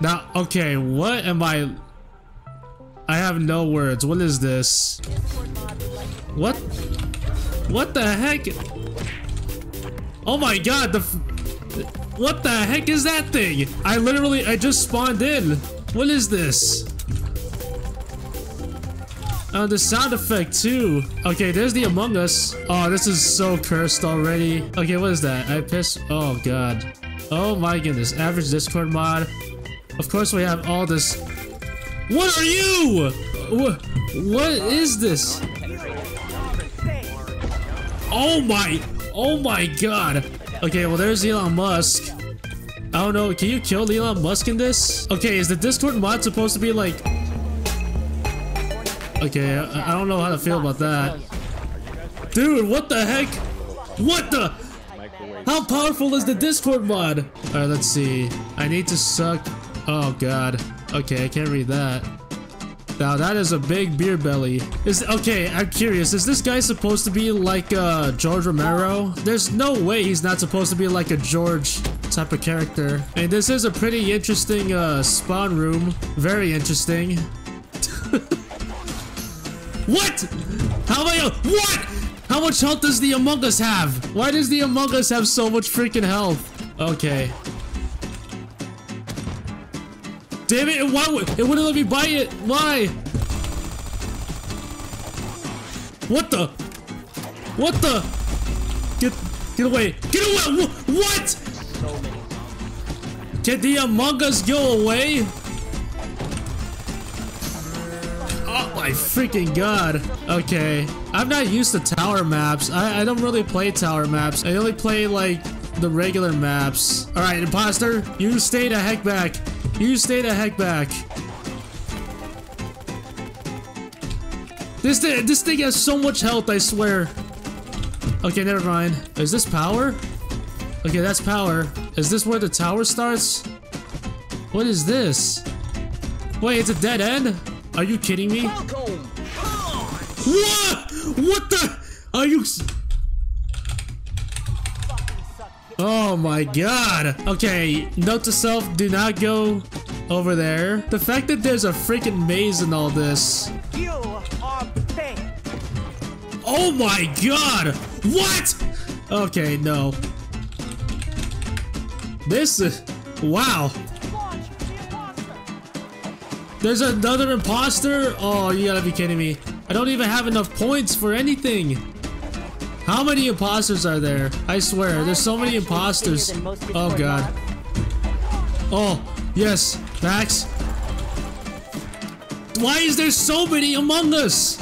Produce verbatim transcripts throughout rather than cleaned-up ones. Now, okay, what am I? I have no words. What is this? What? What the heck? Oh my god, the... What the heck is that thing? I literally, I just spawned in. What is this? Oh, the sound effect too. Okay, there's the Among Us. Oh, this is so cursed already. Okay, what is that? I pissed. Oh god. Oh my goodness. Average Discord mod. Of course we have all this. What are you? What, what is this? Oh my, oh my god. Okay, well there's Elon Musk. I don't know, can you kill Elon Musk in this? Okay, is the Discord mod supposed to be like... Okay, I, I don't know how to feel about that. Dude, what the heck? What the? How powerful is the Discord mod? Alright, let's see. I need to suck. Oh god. Okay, I can't read that. Now that is a big beer belly. Is okay, I'm curious. Is this guy supposed to be like uh George Romero? There's no way he's not supposed to be like a George type of character. And this is a pretty interesting uh spawn room. Very interesting. What? How am I? What? How much health does the Among Us have? Why does the Among Us have so much freaking health? Okay. Damn it, why would it wouldn't let me buy it? Why? What the? What the? Get get away. Get away! What? So many. Can the Among Us go away? Oh my freaking god. Okay. I'm not used to tower maps. I, I don't really play tower maps. I only play like the regular maps. Alright, imposter, you stay the heck back. You stay the heck back. This thing, this thing has so much health, I swear. Okay, never mind. Is this power? Okay, that's power. Is this where the tower starts? What is this? Wait, it's a dead end? Are you kidding me? What? What the? Are you... Oh my god. Okay, note to self, do not go over there. The fact that there's a freaking maze in all this. You are fake. Oh my god. What? Okay, no. This is... Wow. There's another imposter? Oh, you gotta be kidding me. I don't even have enough points for anything. How many imposters are there? I swear, there's so many imposters. Oh god. Oh, yes, Max. Why is there so many Among Us?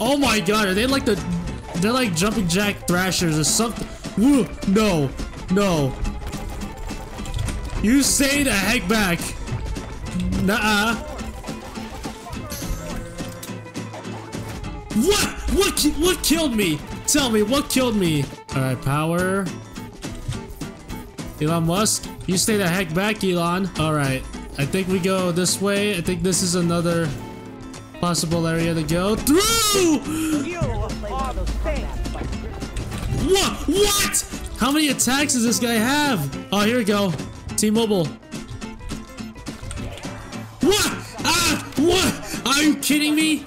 Oh my god, are they like the... They're like jumping jack thrashers or something. Woo, no, no. You say the heck back. Nuh-uh. What? What ki what killed me? Tell me, what killed me? Alright, power. Elon Musk, you stay the heck back, Elon. Alright, I think we go this way. I think this is another possible area to go through! What? What? How many attacks does this guy have? Oh, here we go. T-Mobile. What? Ah! What? Are you kidding me?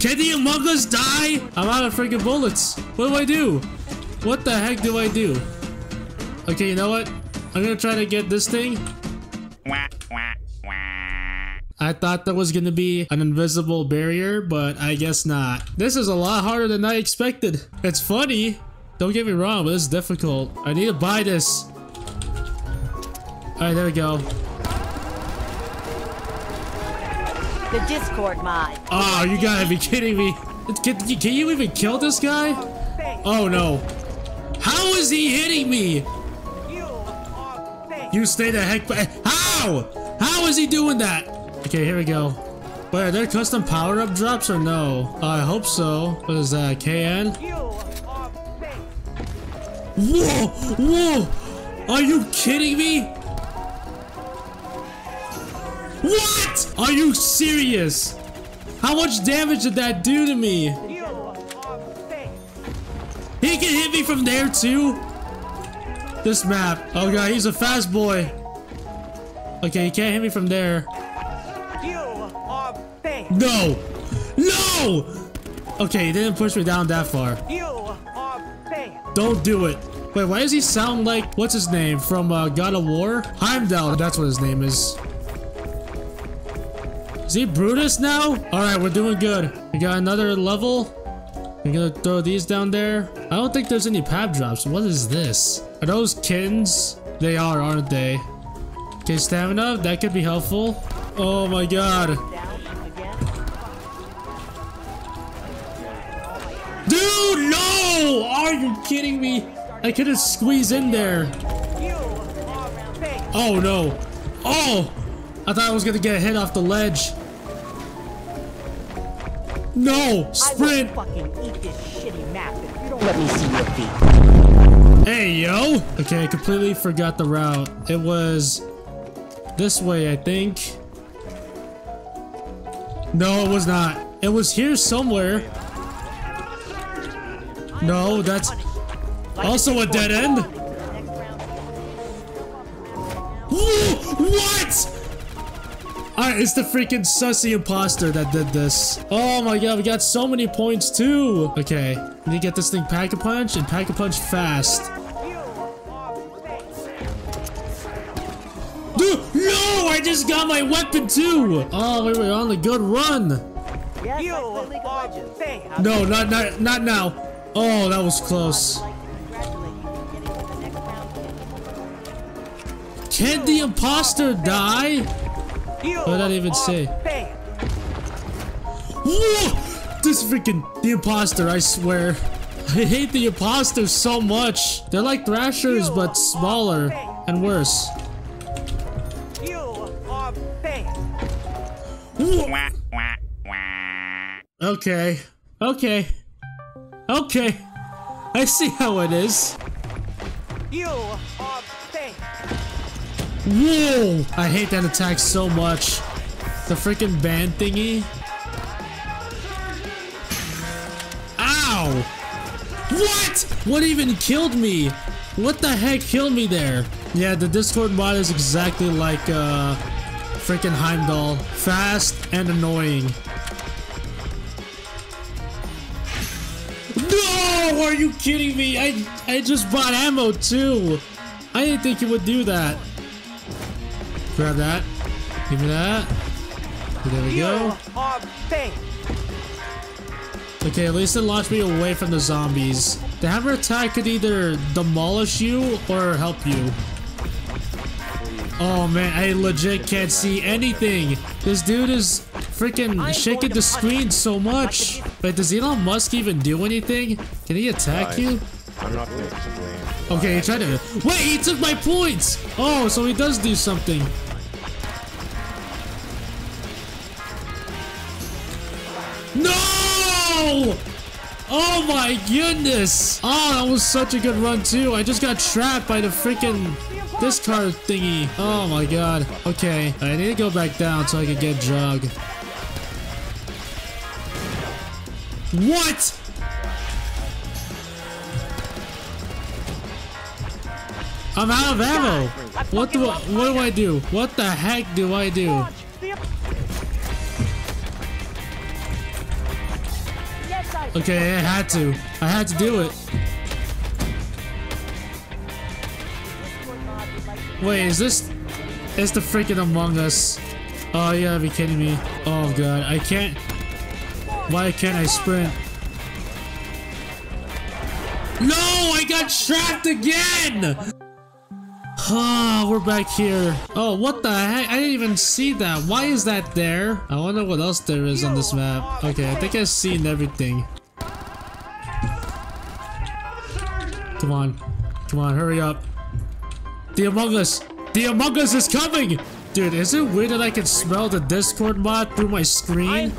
Can the Among Us die? I'm out of freaking bullets. What do I do? What the heck do I do? Okay, you know what? I'm gonna try to get this thing. I thought that was gonna be an invisible barrier, but I guess not. This is a lot harder than I expected. It's funny. Don't get me wrong, but it's difficult. I need to buy this. Alright, there we go. The Discord mod. Oh, you gotta be kidding me. Can, can you even kill this guy? Oh no. How is he hitting me? You stay the heck back. How? How is he doing that? Okay, here we go. Wait, are there custom power-up drops or no? Uh, I hope so. What is that? K N? Whoa! Whoa! Are you kidding me? What? Are you serious? How much damage did that do to me? He can hit me from there too? This map. Oh god, he's a fast boy. Okay, he can't hit me from there. You are banned. No! No! Okay, he didn't push me down that far. You are banned. Don't do it. Wait, why does he sound like, what's his name? From uh, God of War? Heimdall, that's what his name is. Is he Brutus now? Alright, we're doing good. We got another level. We're gonna throw these down there. I don't think there's any pap drops. What is this? Are those kittens? They are, aren't they? Okay, stamina. That could be helpful. Oh my god. Dude, no! Are you kidding me? I couldn't squeeze in there. Oh no. Oh! I thought I was gonna get hit off the ledge. No! Sprint! I will fucking eat this shitty map if you don't let me see your feet. Hey, yo! Okay, I completely forgot the route. It was this way, I think. No, it was not. It was here somewhere. No, that's also a dead end. Ooh, what? Alright, it's the freaking sussy imposter that did this. Oh my god, we got so many points too! Okay, we need to get this thing pack-a-punch and pack-a-punch fast. Dude, no! I just got my weapon too! Oh, we were on a good run! No, not, not, not now. Oh, that was close. Can the imposter die? What did that even say? Whoa! This freaking the imposter, I swear. I hate the imposters so much. They're like thrashers, but smaller and worse. Okay. Okay. Okay. I see how it is. Whoa! I hate that attack so much. The freaking band thingy. Ow! What? What even killed me? What the heck killed me there? Yeah, the Discord mod is exactly like uh, freaking Heimdall. Fast and annoying. No! Are you kidding me? I, I just bought ammo too. I didn't think it would do that. Grab that. Give me that. There we go. Okay, at least it launched me away from the zombies. The hammer attack could either demolish you or help you. Oh man, I legit can't see anything. This dude is freaking shaking the screen so much. Wait, does Elon Musk even do anything? Can he attack you? I'm not going to blame. Okay, he tried to. Wait, he took my points! Oh, so he does do something. No! Oh my goodness! Oh, that was such a good run, too. I just got trapped by the freaking discard thingy. Oh my god. Okay, I need to go back down so I can get jog. What? I'm out of ammo! What do I, what do I do? What the heck do I do? Okay, I had to. I had to do it. Wait, is this... It's the freaking Among Us. Oh, you gotta be kidding me. Oh god, I can't... Why can't I sprint? No, I got trapped again! Ah, we're back here. Oh, what the heck? I didn't even see that. Why is that there? I wonder what else there is on this map. Okay, I think I've seen everything. Come on. Come on, hurry up. The Among Us. The Among Us is coming! Dude, is it weird that I can smell the Discord mod through my screen?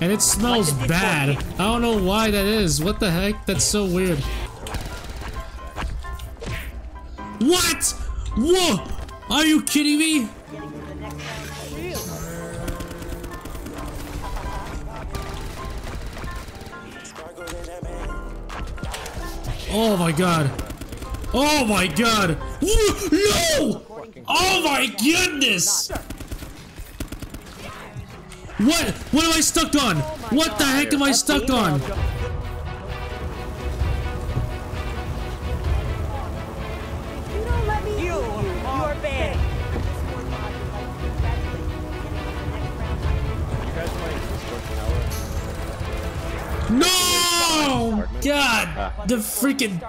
And it smells bad. I don't know why that is. What the heck? That's so weird. What? Whoa! Are you kidding me? Oh my god. Oh my god! No! Oh my goodness! What? What am I stuck on? What the heck am I stuck on? No! God! The freaking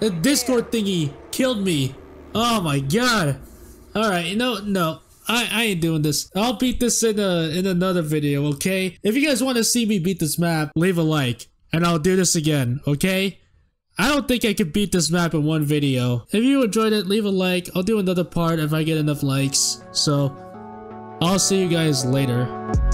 the Discord thingy killed me. Oh my god! All right, no, no, I, I ain't doing this. I'll beat this in a in another video, okay? If you guys want to see me beat this map, leave a like, and I'll do this again, okay? I don't think I could beat this map in one video. If you enjoyed it, leave a like. I'll do another part if I get enough likes. So, I'll see you guys later.